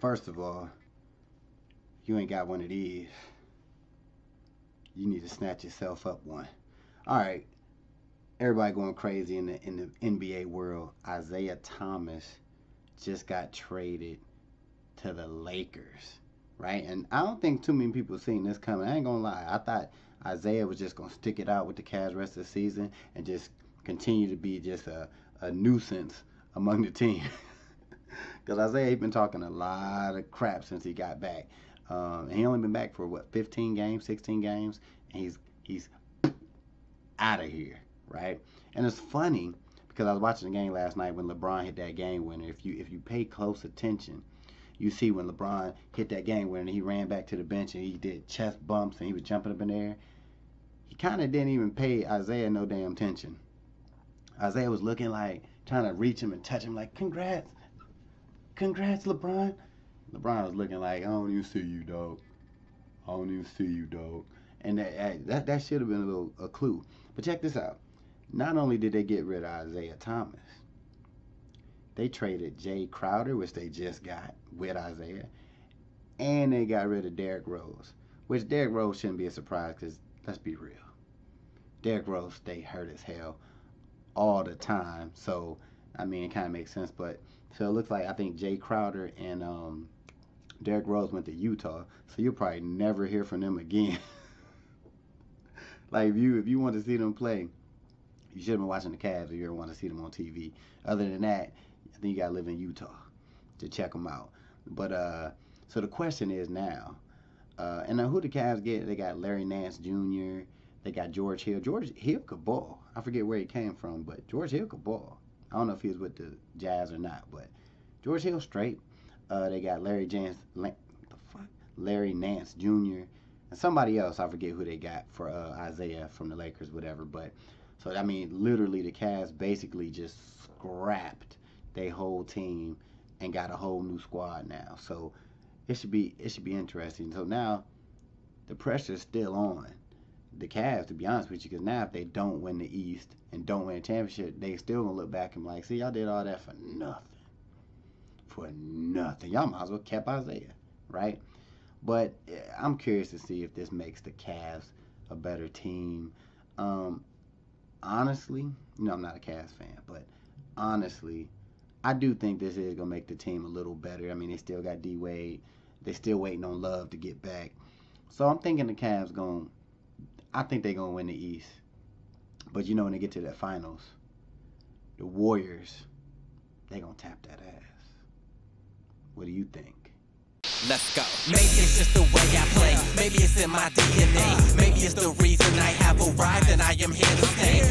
First of all, you ain't got one of these. You need to snatch yourself up one. All right. Everybody going crazy in the NBA world. Isaiah Thomas just got traded to the Lakers, right? And I don't think too many people seen this coming. I ain't going to lie. I thought Isaiah was just going to stick it out with the Cavs rest of the season and just continue to be just a nuisance among the team. Because Isaiah, he's been talking a lot of crap since he got back. And he only been back for, what, 15 games, 16 games? And he's out of here, right? And it's funny because I was watching the game last night when LeBron hit that game winner. If you pay close attention, you see when LeBron hit that game winner, he ran back to the bench and he did chest bumps and he was jumping up in the air. He kind of didn't even pay Isaiah no damn attention. Isaiah was looking like trying to reach him and touch him like, congrats. Congrats, LeBron. LeBron was looking like, I don't even see you, dog. I don't even see you, dog. And that should have been a clue. But check this out. Not only did they get rid of Isaiah Thomas, they traded Jay Crowder, which they just got with Isaiah, and they got rid of Derrick Rose, which Derrick Rose shouldn't be a surprise because, let's be real, Derrick Rose stay hurt as hell all the time. So, I mean, it kind of makes sense. But so it looks like I think Jay Crowder and Derrick Rose went to Utah, so you'll probably never hear from them again. Like, if you want to see them play, you should have been watching the Cavs if you ever want to see them on TV. Other than that, I think you got to live in Utah to check them out. But so the question is now, and now who the Cavs get? They got Larry Nance Jr. They got George Hill. George Hill could ball. I forget where he came from, but George Hill could ball. I don't know if he was with the Jazz or not, but George Hill straight. They got Larry Nance Jr. and somebody else. I forget who they got for Isaiah from the Lakers, whatever. But so I mean, literally, the Cavs basically just scrapped their whole team and got a whole new squad now. So it should be interesting. So now the pressure is still on the Cavs, to be honest with you, because now if they don't win the East and don't win a championship, they still gonna look back and be like, see, y'all did all that for nothing. For nothing. Y'all might as well kept Isaiah, right? But I'm curious to see if this makes the Cavs a better team. Honestly, I'm not a Cavs fan, but honestly, I do think this is gonna make the team a little better. I mean, they still got D-Wade. They still waiting on Love to get back. So I'm thinking the Cavs I think they're going to win the East. But, when they get to that finals, the Warriors, they're going to tap that ass. What do you think? Let's go. Maybe it's just the way I play. Maybe it's in my DNA. Maybe it's the reason I have arrived and I am here to stay.